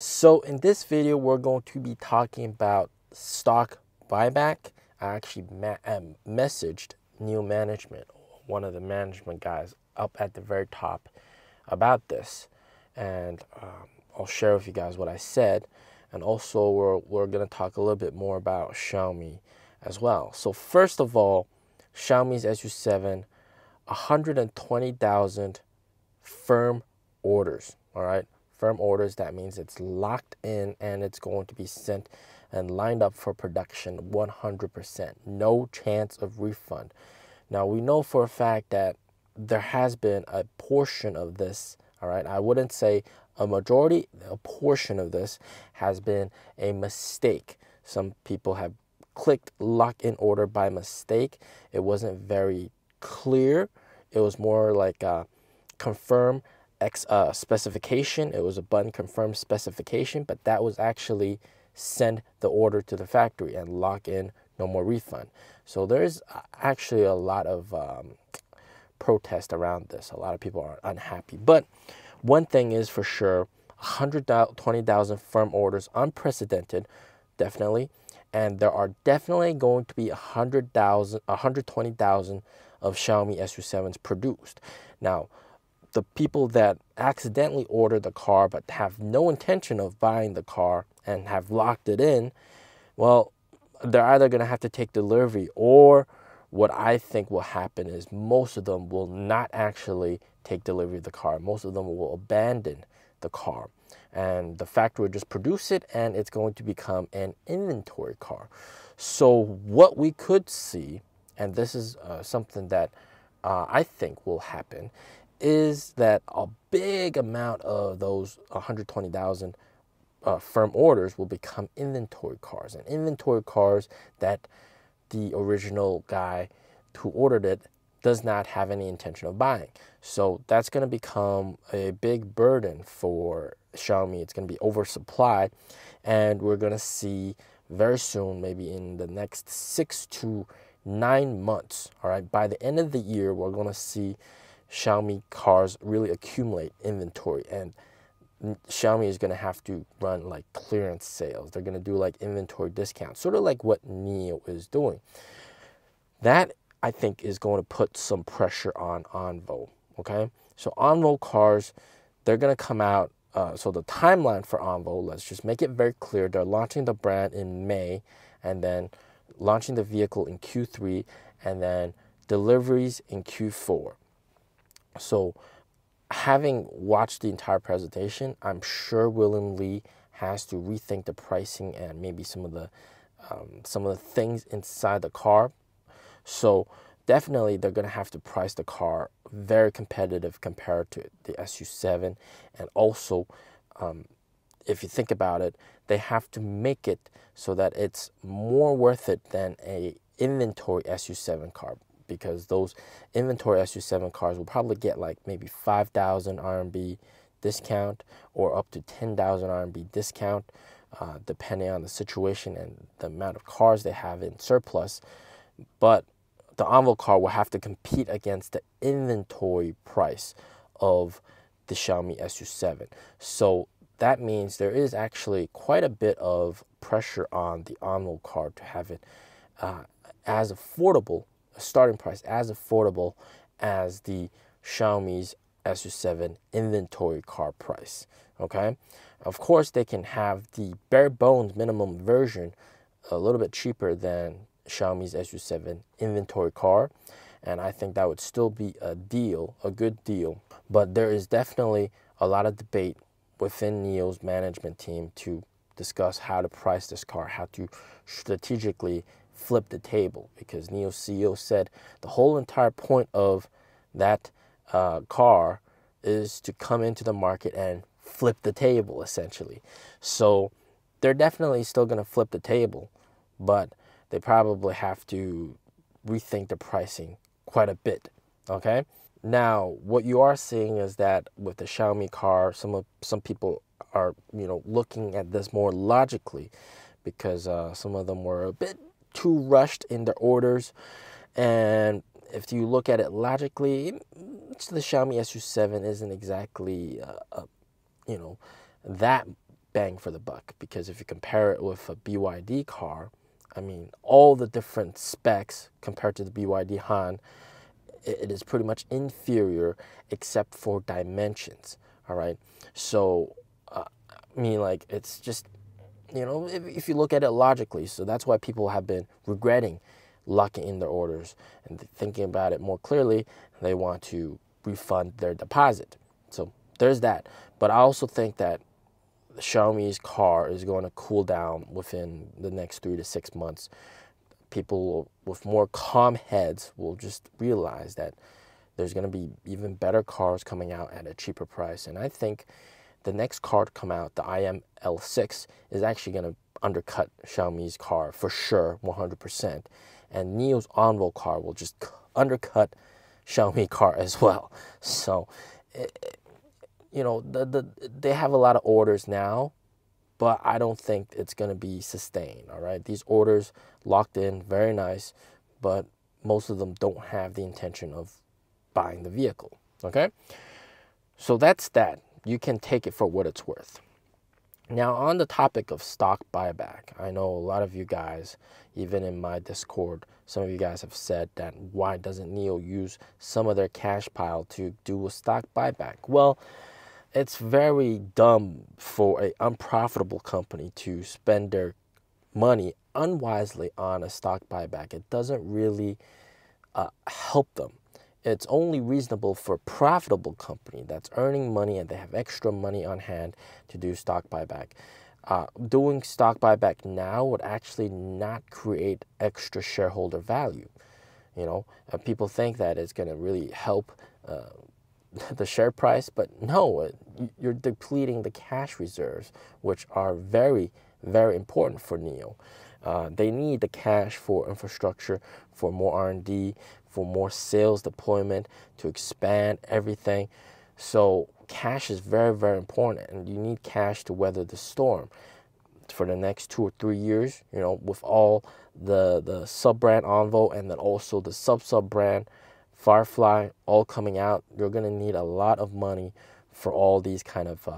So in this video, we're going to be talking about stock buyback. I actually messaged new management, one of the management guys up at the very top about this. And I'll share with you guys what I said. And also we're going to talk a little bit more about Xiaomi as well. So first of all, Xiaomi's SU7, 120,000 firm orders, all right? Firm orders, that means it's locked in and it's going to be sent and lined up for production 100%. No chance of refund. Now, we know for a fact that there has been a portion of this, all right? I wouldn't say a majority, a portion of this has been a mistake. Some people have clicked lock in order by mistake. It wasn't very clear. It was more like a confirm specification. It was a button confirm specification, but that was actually send the order to the factory and lock in, no more refund. So there's actually a lot of protest around this. A lot of people are unhappy, but one thing is for sure, 120,000 firm orders, unprecedented, definitely. And there are definitely going to be 120,000 of Xiaomi SU7s produced. Now, the people that accidentally order the car but have no intention of buying the car and have locked it in, well, they're either going to have to take delivery, or what I think will happen is most of them will not actually take delivery of the car. Most of them will abandon the car and the factory will just produce it, and it's going to become an inventory car. So what we could see, and this is something that I think will happen, is that a big amount of those 120,000 firm orders will become inventory cars, and inventory cars that the original guy who ordered it does not have any intention of buying. So that's going to become a big burden for Xiaomi. It's going to be oversupplied, and we're going to see very soon, maybe in the next 6 to 9 months, all right, by the end of the year, we're going to see Xiaomi cars really accumulate inventory, and Xiaomi is going to have to run like clearance sales. They're going to do like inventory discounts, sort of like what NIO is doing. That, I think, is going to put some pressure on ONVO, okay? So ONVO cars, they're going to come out. So the timeline for ONVO, let's just make it very clear. They're launching the brand in May, and then launching the vehicle in Q3, and then deliveries in Q4. So having watched the entire presentation, I'm sure William Li has to rethink the pricing and maybe some of the things inside the car. So definitely they're going to have to price the car very competitive compared to the SU7. And also, if you think about it, they have to make it so that it's more worth it than an inventory SU7 car, because those inventory SU7 cars will probably get like maybe 5,000 RMB discount or up to 10,000 RMB discount, depending on the situation and the amount of cars they have in surplus. But the ONVO car will have to compete against the inventory price of the Xiaomi SU7. So that means there is actually quite a bit of pressure on the ONVO car to have it as affordable, starting price as affordable as the Xiaomi's SU7 inventory car price, okay? Of course, they can have the bare bones minimum version a little bit cheaper than Xiaomi's SU7 inventory car, and I think that would still be a deal, a good deal. But there is definitely a lot of debate within NIO's management team to discuss how to price this car, how to strategically flip the table, because NIO's CEO said the whole entire point of that car is to come into the market and flip the table, essentially. So they're definitely still going to flip the table, but they probably have to rethink the pricing quite a bit, okay? Now, what you are seeing is that with the Xiaomi car, some people are, you know, looking at this more logically, because some of them were a bit too rushed in their orders. And if you look at it logically, the Xiaomi SU7 isn't exactly, you know, that bang for the buck, because if you compare it with a BYD car, I mean, all the different specs compared to the BYD Han, it is pretty much inferior except for dimensions. All right, so I mean, like, it's just, you know, if you look at it logically, so that's why people have been regretting locking in their orders and thinking about it more clearly. They want to refund their deposit. So there's that. But I also think that Xiaomi's car is going to cool down within the next 3 to 6 months. People with more calm heads will just realize that there's going to be even better cars coming out at a cheaper price. And I think the next car to come out, the IM L6, is actually going to undercut Xiaomi's car for sure, 100%. And NIO's ONVO car will just undercut Xiaomi car as well. So, you know, they have a lot of orders now, but I don't think it's going to be sustained, all right? These orders locked in, very nice, but most of them don't have the intention of buying the vehicle, okay? So that's that. You can take it for what it's worth. Now, on the topic of stock buyback, I know a lot of you guys, even in my Discord, some of you guys have said that why doesn't NIO use some of their cash pile to do a stock buyback? Well, it's very dumb for an unprofitable company to spend their money unwisely on a stock buyback. It doesn't really help them. It's only reasonable for a profitable company that's earning money and they have extra money on hand to do stock buyback. Doing stock buyback now would actually not create extra shareholder value. You know, people think that it's going to really help the share price, but no, you're depleting the cash reserves, which are very, very important for NIO. They need the cash for infrastructure, for more R&D, for more sales deployment, to expand everything. So cash is very, very important, and you need cash to weather the storm for the next 2 or 3 years, you know, with all the sub-brand ONVO and then also the sub-sub-brand Firefly all coming out. You're going to need a lot of money for all these kind of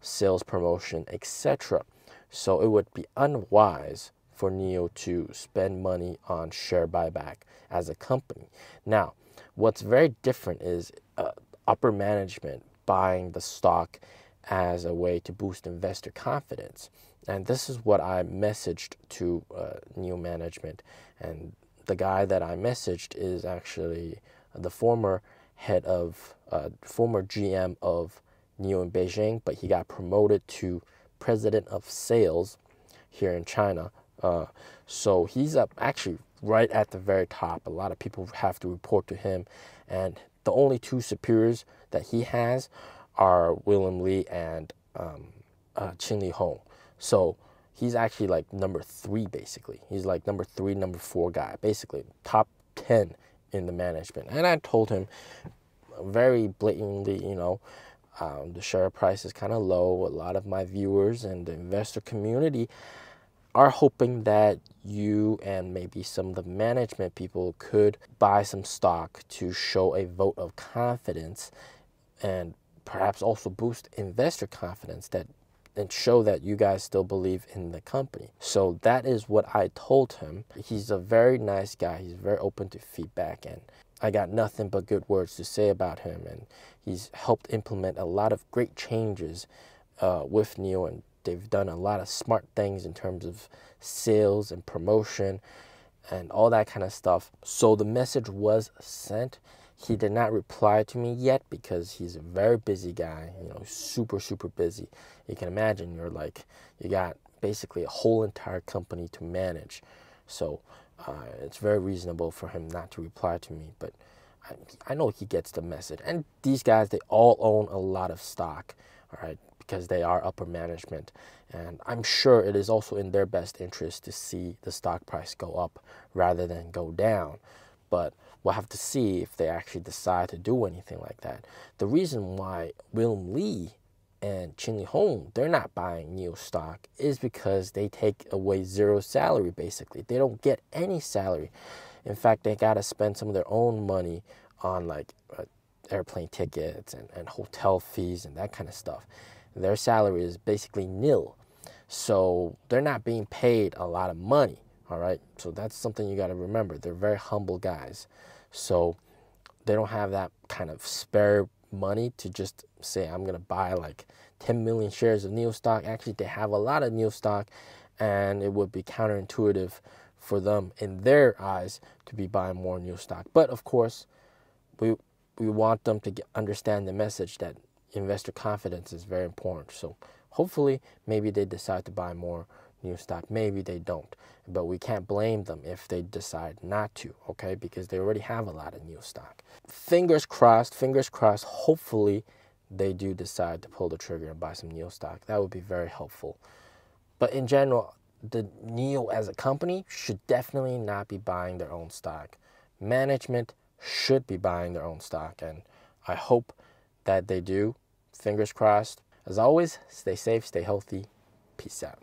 sales promotion, etc. So it would be unwise for NIO to spend money on share buyback as a company. Now, what's very different is upper management buying the stock as a way to boost investor confidence. And this is what I messaged to NIO management. And the guy that I messaged is actually the former head of, former GM of NIO in Beijing, but he got promoted to president of sales here in China. So he's up actually right at the very top. A lot of people have to report to him, and the only two superiors that he has are William Li and Qin Lihong. So he's actually like number 3, basically. He's like number 3, number 4 guy, basically top 10 in the management. And I told him very blatantly, you know, the share price is kind of low. A lot of my viewers and the investor community are hoping that you and maybe some of the management people could buy some stock to show a vote of confidence and perhaps also boost investor confidence, that and show that you guys still believe in the company. So that is what I told him. He's a very nice guy. He's very open to feedback, and I got nothing but good words to say about him. And he's helped implement a lot of great changes with NIO, and they've done a lot of smart things in terms of sales and promotion and all that kind of stuff. So the message was sent. He did not reply to me yet because he's a very busy guy, you know, super, super busy. You can imagine, you're like, you got basically a whole entire company to manage. So it's very reasonable for him not to reply to me, but I know he gets the message. And these guys, they all own a lot of stock, all right, because they are upper management, and I'm sure it is also in their best interest to see the stock price go up rather than go down. But we'll have to see if they actually decide to do anything like that. The reason why William Li and Qin Lihong, they're not buying NIO stock, is because they take away zero salary, basically. They don't get any salary. In fact, they got to spend some of their own money on like airplane tickets and hotel fees and that kind of stuff. their salary is basically nil. So they're not being paid a lot of money, all right? So that's something you got to remember. They're very humble guys. So they don't have that kind of spare money to just say, I'm going to buy like 10 million shares of NIO stock. Actually, they have a lot of NIO stock, and it would be counterintuitive for them in their eyes to be buying more NIO stock. But of course, we want them to understand the message that investor confidence is very important. So hopefully, maybe they decide to buy more NIO stock. Maybe they don't, but we can't blame them if they decide not to, okay? Because they already have a lot of NIO stock. Fingers crossed, hopefully they do decide to pull the trigger and buy some NIO stock. That would be very helpful. But in general, the NIO as a company should definitely not be buying their own stock. Management should be buying their own stock, and I hope that they do. Fingers crossed. As always, stay safe, stay healthy. Peace out.